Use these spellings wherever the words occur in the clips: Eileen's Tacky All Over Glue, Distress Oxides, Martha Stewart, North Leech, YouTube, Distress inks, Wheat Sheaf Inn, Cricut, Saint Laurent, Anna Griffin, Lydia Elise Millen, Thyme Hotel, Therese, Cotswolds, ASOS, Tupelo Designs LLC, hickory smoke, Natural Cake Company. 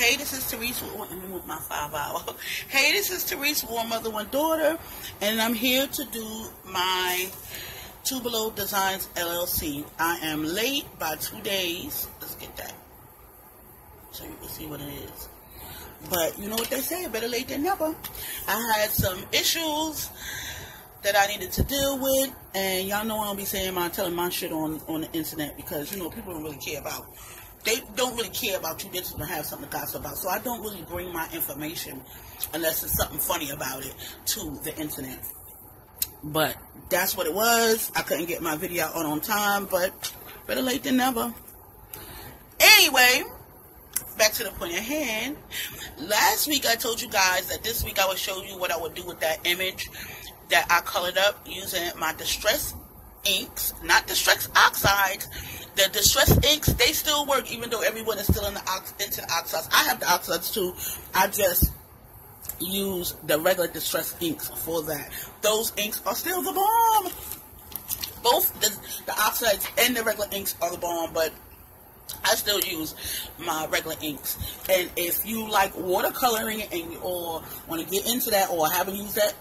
Hey, this is Therese. Let me move my 5 hour. Hey, this is Therese, one mother, one daughter, and I'm here to do my Tupelo Designs LLC. I am late by 2 days. Let's get that so you can see what it is. But you know what they say, better late than never. I had some issues that I needed to deal with, and y'all know I don't be saying telling my shit on the internet, because you know people don't really care about. They don't really care about you. They just don't have something to gossip about. So I don't really bring my information unless there's something funny about it to the internet. But that's what it was. I couldn't get my video out on time, but better late than never. Anyway, back to the point at hand. Last week I told you guys that this week I would show you what I would do with that image that I colored up using my Distress inks, not Distress Oxides. The Distress inks, they still work, even though everyone is still into the oxides. I have the oxides too. I just use the regular Distress inks for that. Those inks are still the bomb. Both the oxides and the regular inks are the bomb, but I still use my regular inks. And if you like watercoloring and or want to get into that or haven't used that,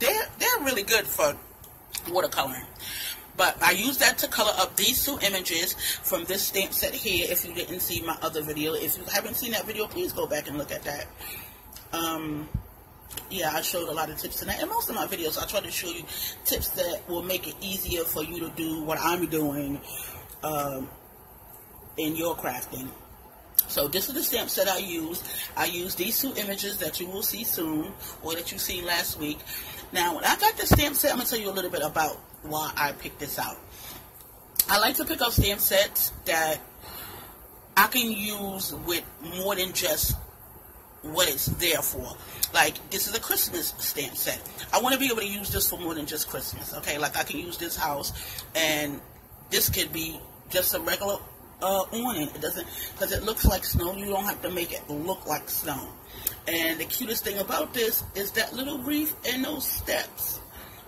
they're really good for watercoloring. But I use that to color up these two images from this stamp set here. If you didn't see my other video, if you haven't seen that video, please go back and look at that. Yeah, I showed a lot of tips in that. In most of my videos, I try to show you tips that will make it easier for you to do what I'm doing in your crafting. So this is the stamp set I use. I use these two images that you will see soon, or that you seen last week. Now, when I got this stamp set, I'm going to tell you a little bit about why I picked this out. I like to pick up stamp sets that I can use with more than just what it's there for. Like, this is a Christmas stamp set. I want to be able to use this for more than just Christmas, okay? Like, I can use this house, and this could be just a regular awning. It doesn't, because it looks like snow, you don't have to make it look like snow. And the cutest thing about this is that little wreath and those steps.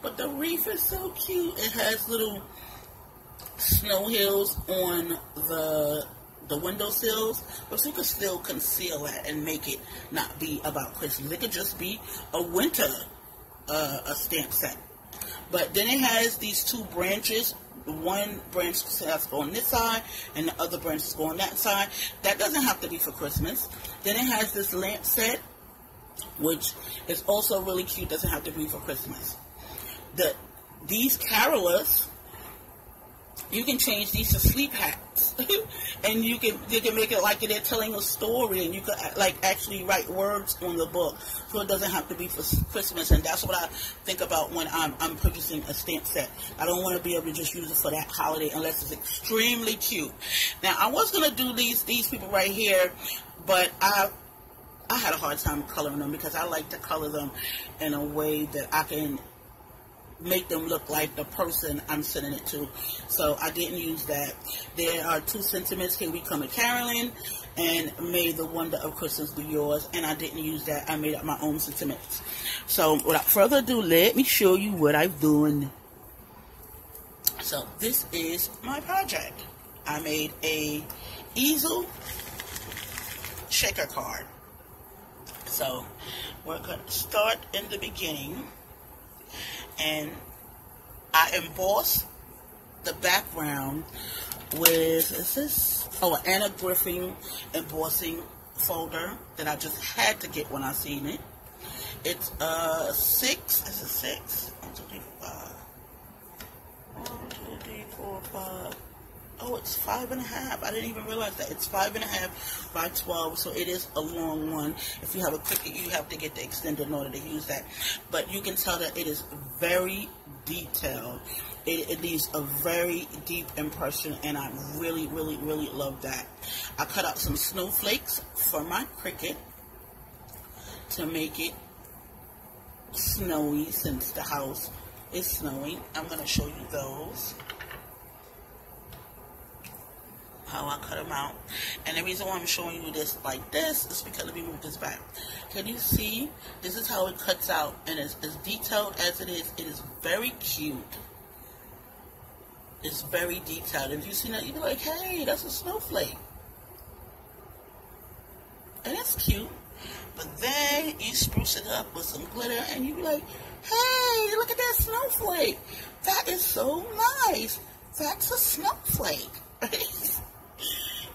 But the wreath is so cute. It has little snow hills on the windowsills. But you could still conceal that and make it not be about Christmas. It could just be a winter a stamp set. But then it has these two branches. One branch that's on this side and the other branch is on that side. That doesn't have to be for Christmas. Then it has this lamp set, which is also really cute. Doesn't have to be for Christmas. These carolers, you can change these to sleep hats, and you can make it like they're telling a story, and you can like actually write words on the book, so it doesn't have to be for Christmas. And that's what I think about when I'm purchasing a stamp set. I don't want to be able to just use it for that holiday unless it's extremely cute. Now I was gonna do these people right here, but I had a hard time coloring them because I like to color them in a way that I can make them look like the person I'm sending it to. So I didn't use that. There are two sentiments, Here We Come a Carolyn, and May the Wonder of Christmas Be Yours, and I didn't use that. I made up my own sentiments. So without further ado, let me show you what I'm doing. So this is my project. I made a easel shaker card. So we're going to start in the beginning. And I embossed the background with, is this? Oh, an Anna Griffin embossing folder that I just had to get when I seen it. It's six. 1, 2, 3, 4, 5. 1, 2, 3, 4, 5. Oh, it's 5.5. I didn't even realize that. It's 5.5 by 12, so it is a long one. If you have a Cricut, you have to get the extender in order to use that. But you can tell that it is very detailed. It leaves a very deep impression, and I really, really, really love that. I cut out some snowflakes from my Cricut to make it snowy since the house is snowing. I'm going to show you those, how I cut them out. And the reason why I'm showing you this like this is because, let me move this back. Can you see? This is how it cuts out, and it's as detailed as it is very cute. It's very detailed. If you see that, you'd be like, hey, that's a snowflake. and that's cute. But then you spruce it up with some glitter, and you be like, hey, look at that snowflake. That is so nice. That's a snowflake.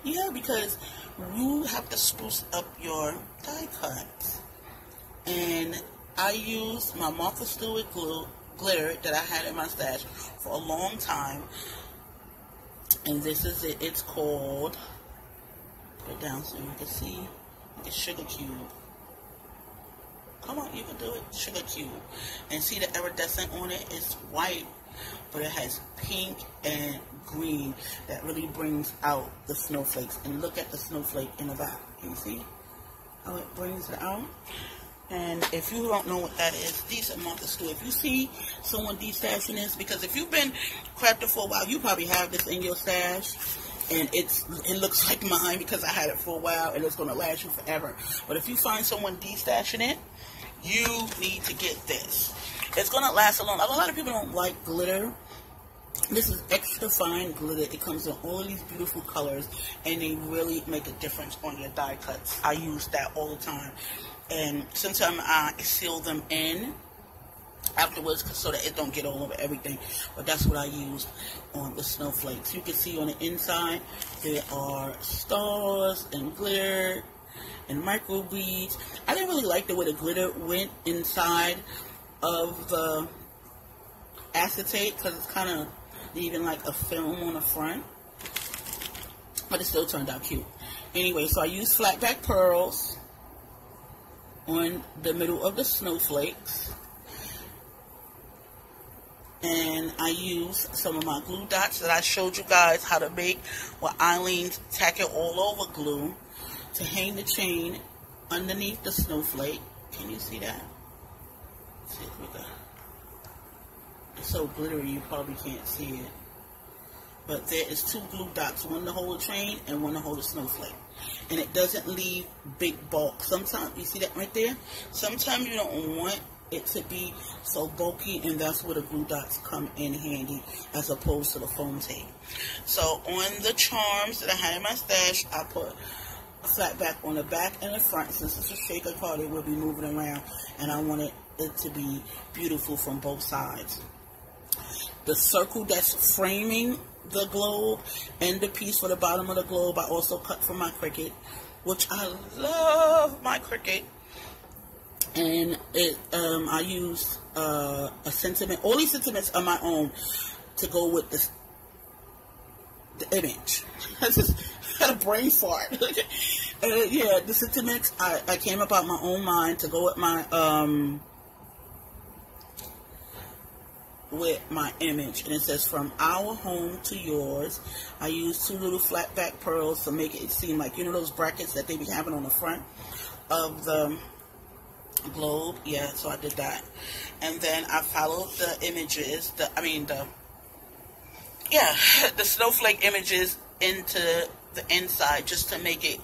Yeah, because you have to spruce up your die cuts. And I used my Martha Stewart glitter that I had in my stash for a long time. And this is it. It's called, put it down so you can see, it's Sugar Cube. Come on, you can do it. Sugar Cube. And see the iridescent on it? It's white, but it has pink and green that really brings out the snowflakes. And look at the snowflake in the back. Can you see how it brings it out? And if you don't know what that is, these are Martha Stewart. If you see someone destashing this, because if you've been crafting for a while, you probably have this in your stash. And it looks like mine because I had it for a while, and it's going to last you forever. But if you find someone destashing it, you need to get this. It's going to last a long time. A lot of people don't like glitter. This is extra fine glitter. It comes in all of these beautiful colors, and they really make a difference on your die cuts. I use that all the time. And sometimes I seal them in afterwards so that it don't get all over everything. But that's what I used on the snowflakes. You can see on the inside there are stars and glitter and micro beads. I didn't really like the way the glitter went inside of the acetate because it's kind of leaving like a film on the front. But it still turned out cute. Anyway, so I used flatback pearls on the middle of the snowflakes. And I used some of my glue dots that I showed you guys how to make with Eileen's Tacky All Over Glue to hang the chain underneath the snowflake. Can you see that? Let's see if we got... It's so glittery you probably can't see it. But there is two glue dots, one to hold the chain and one to hold the snowflake. And it doesn't leave big bulk. Sometimes, you see that right there? Sometimes you don't want it to be so bulky, and that's where the glue dots come in handy as opposed to the foam tape. So on the charms that I had in my stash, I put a flat back on the back and the front. Since it's a shaker card, it will be moving around, and I wanted it to be beautiful from both sides. The circle that's framing the globe and the piece for the bottom of the globe I also cut from my Cricut, which I love my Cricut. And it, I used a sentiment. All these sentiments are my own to go with this, the image. I just had a brain fart. Yeah, the sentiments I came up out my own mind to go with my image. And it says, from our home to yours. I used two little flat back pearls to make it seem like, you know, those brackets that they be having on the front of the globe. Yeah, so I did that, and then I followed the images, the snowflake images into the inside, just to make it,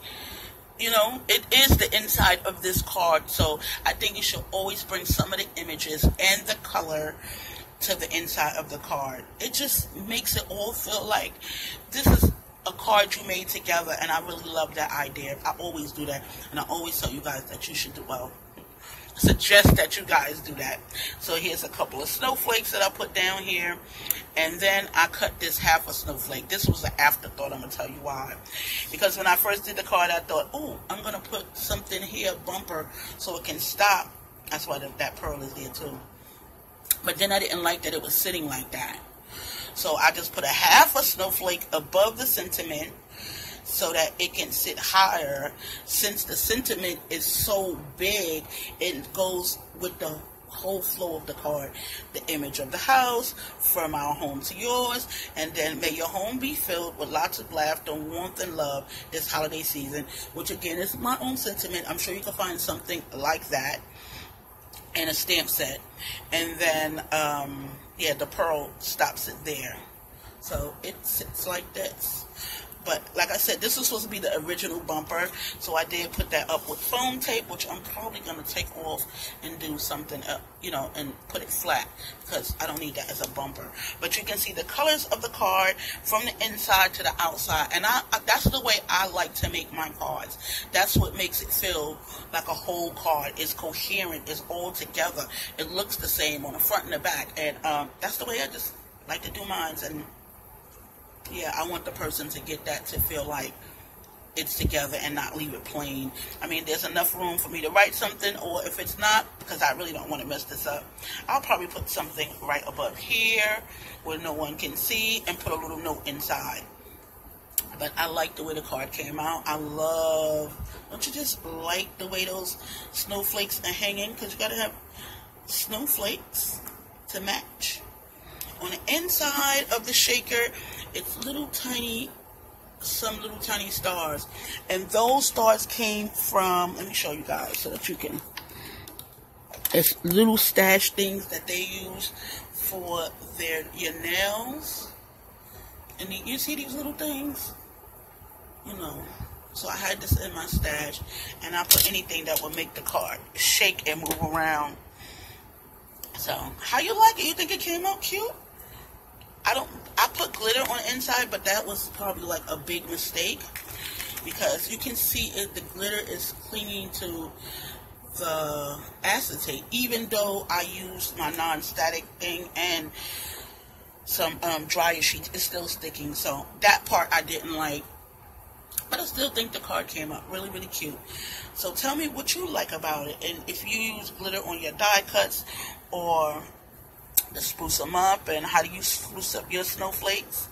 you know, it is the inside of this card. So I think you should always bring some of the images and the color to the inside of the card. It just makes it all feel like this is a card you made together, and I really love that idea. I always do that, and I always tell you guys that you should do well. Suggest that you guys do that. So here's a couple of snowflakes that I put down here, and then I cut this half a snowflake. This was an afterthought. I'm gonna tell you why. Because when I first did the card, I thought, oh, I'm gonna put something here, bumper, so it can stop. That's why that pearl is there too. But then I didn't like that it was sitting like that, so I just put a half a snowflake above the sentiment so that it can sit higher. Since the sentiment is so big, it goes with the whole flow of the card. The image of the house, from our home to yours, and then may your home be filled with lots of laughter, warmth, and love this holiday season, which again is my own sentiment. I'm sure you can find something like that in a stamp set. And then, yeah, the pearl stops it there. So it sits like this. But like I said, this is supposed to be the original bumper, so I did put that up with foam tape, which I'm probably going to take off and do something up, you know, and put it flat, because I don't need that as a bumper. But you can see the colors of the card from the inside to the outside, and that's the way I like to make my cards. That's what makes it feel like a whole card. It's coherent, it's all together, it looks the same on the front and the back, and that's the way I just like to do mine. And yeah, I want the person to get that, to feel like it's together and not leave it plain. I mean, there's enough room for me to write something, or if it's not, because I really don't want to mess this up, I'll probably put something right above here where no one can see and put a little note inside. But I like the way the card came out. I love, don't you just like the way those snowflakes are hanging? Because you got to have snowflakes to match. On the inside of the shaker, it's little tiny, some little tiny stars, and those stars came from, let me show you guys so that you can, it's little stash things that they use for your nails, and you see these little things, you know. So I had this in my stash, and I put anything that would make the card shake and move around. So how you like it? You think it came out cute? I put glitter on the inside, but that was probably like a big mistake, because you can see it, the glitter is clinging to the acetate, even though I used my non-static thing and some dryer sheets, it's still sticking. So that part I didn't like, but I still think the card came out really, really cute. So tell me what you like about it, and if you use glitter on your die cuts or to spruce them up, and how do you spruce up your snowflakes.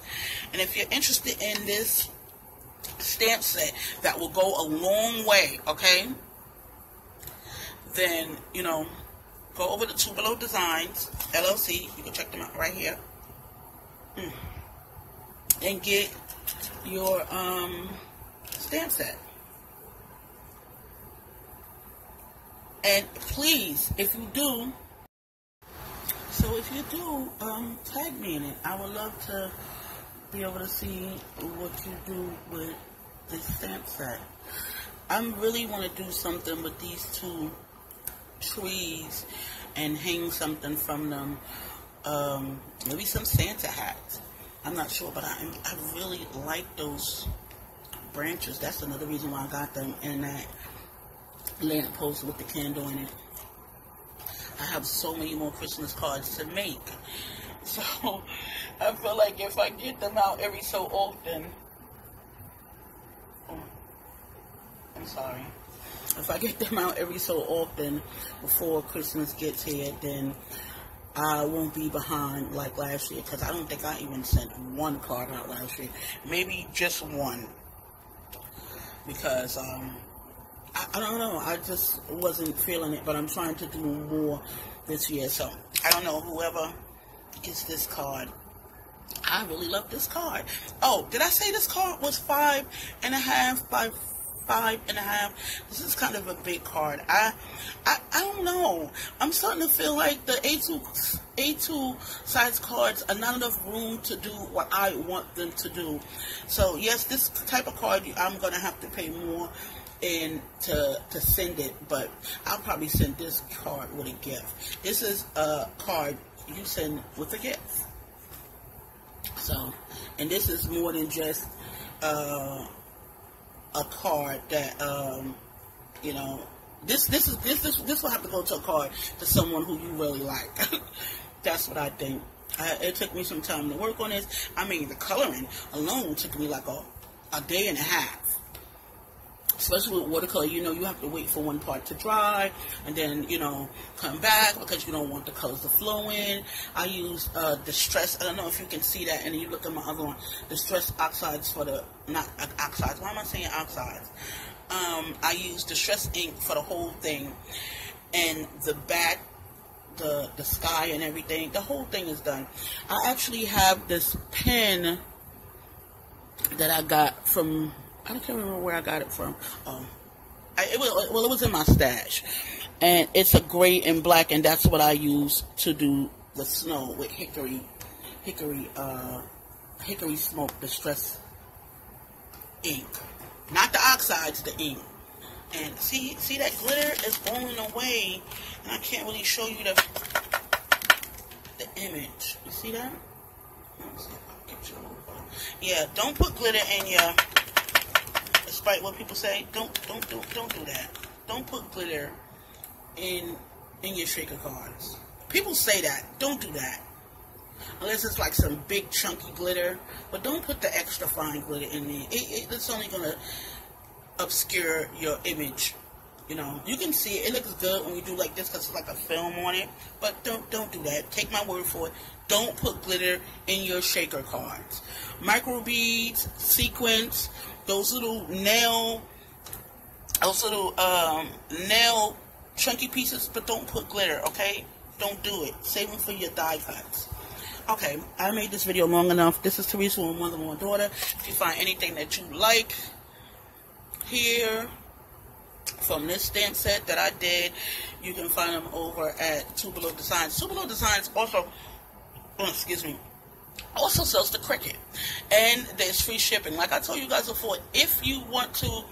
And if you're interested in this stamp set that will go a long way, okay, then, you know, go over to Tupelo Designs LLC, you can check them out right here, and get your stamp set. And please, if you do, tag me in it. I would love to be able to see what you do with this stamp set. I really want to do something with these two trees and hang something from them. Maybe some Santa hats. I'm not sure, but I really like those branches. That's another reason why I got them, in that lamp post with the candle in it. I have so many more Christmas cards to make, so I feel like if I get them out every so often, if I get them out every so often before Christmas gets here, then I won't be behind like last year, because I don't think I even sent one card out last year, maybe just one, because I don't know, I just wasn't feeling it, but I'm trying to do more this year. So I don't know, whoever gets this card, I really love this card. Oh, did I say this card was 5.5 by 5.5? This is kind of a big card. I don't know, I'm starting to feel like the A2 size cards are not enough room to do what I want them to do. So yes, this type of card, I'm going to have to pay more and to send it, but I'll probably send this card with a gift. This is a card you send with a gift. So, and this is more than just a card that you know, this will have to go to a card to someone who you really like. That's what I think. It took me some time to work on this. I mean, the coloring alone took me like a day and a half. Especially with watercolor, you know, you have to wait for one part to dry, and then, you know, come back, because you don't want the colors to flow in. I use Distress, I don't know if you can see that, and you look at my other one, Distress Oxides for the, not Oxides, why am I saying Oxides? I use Distress ink for the whole thing, and the back, the sky and everything, the whole thing is done. I actually have this pen that I got from, I can't remember where I got it from. It was in my stash, and it's a gray and black, and that's what I use to do the snow with hickory smoke, distress ink. Not the oxides, the ink. And see that glitter is rolling away. And I can't really show you the image. You see that? Let me see if I can get you a little photo. Yeah, don't put glitter in your, despite what people say, don't do that. Don't put glitter in your shaker cards. People say that. Don't do that. Unless it's like some big chunky glitter. But don't put the extra fine glitter in there. It's only going to obscure your image. You know, you can see it. It looks good when you do like this because it's like a film on it. But don't do that. Take my word for it. Don't put glitter in your shaker cards. Microbeads, sequins, those little nail chunky pieces, but don't put glitter, okay? Don't do it. Save them for your die cuts. Okay, I made this video long enough. This is Therese with Mother and Daughter. If you find anything that you like here from this stamp set that I did, you can find them over at Tupelo Designs. Tupelo Designs also, also sells the Cricut, and there's free shipping. Like I told you guys before, if you want to,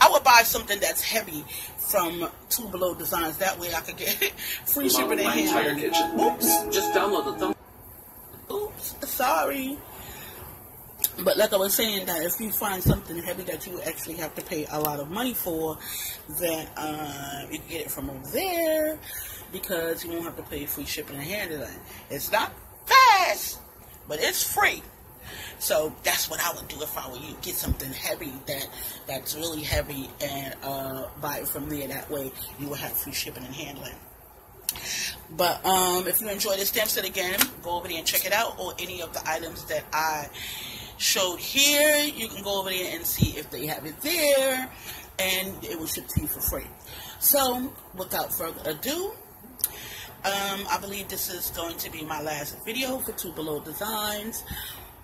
I would buy something that's heavy from Tupelo Designs. That way I could get free shipping in hand. Oops. Just download the thumb. Oops. Sorry. But like I was saying, that if you find something heavy that you actually have to pay a lot of money for, then you can get it from over there because you won't have to pay free shipping and handling. It's not fast, but it's free. So that's what I would do if I were you. Get something heavy that's really heavy and buy it from there. That way you will have free shipping and handling. But if you enjoy this stamp set, again, go over there and check it out, or any of the items that I showed here. You can go over there and see if they have it there, and it will ship to you for free. So without further ado, I believe this is going to be my last video for Tupelo Designs.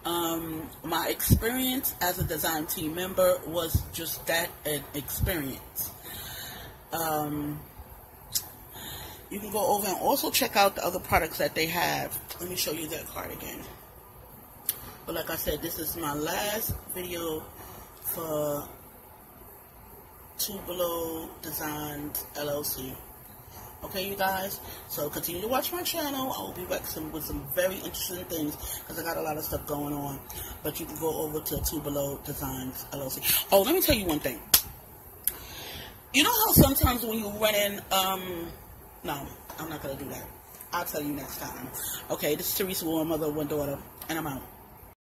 My experience as a design team member was just that, an experience. You can go over and also check out the other products that they have. Let me show you that card again. But like I said, this is my last video for Tupelo Designs LLC. Okay, you guys, so continue to watch my channel. I will be back with some very interesting things because I got a lot of stuff going on. But you can go over to Tupelo Designs LLC. Oh, let me tell you one thing. You know how sometimes when you run in, no, I'm not going to do that. I'll tell you next time. Okay, this is Therese, one mother, one daughter, and I'm out.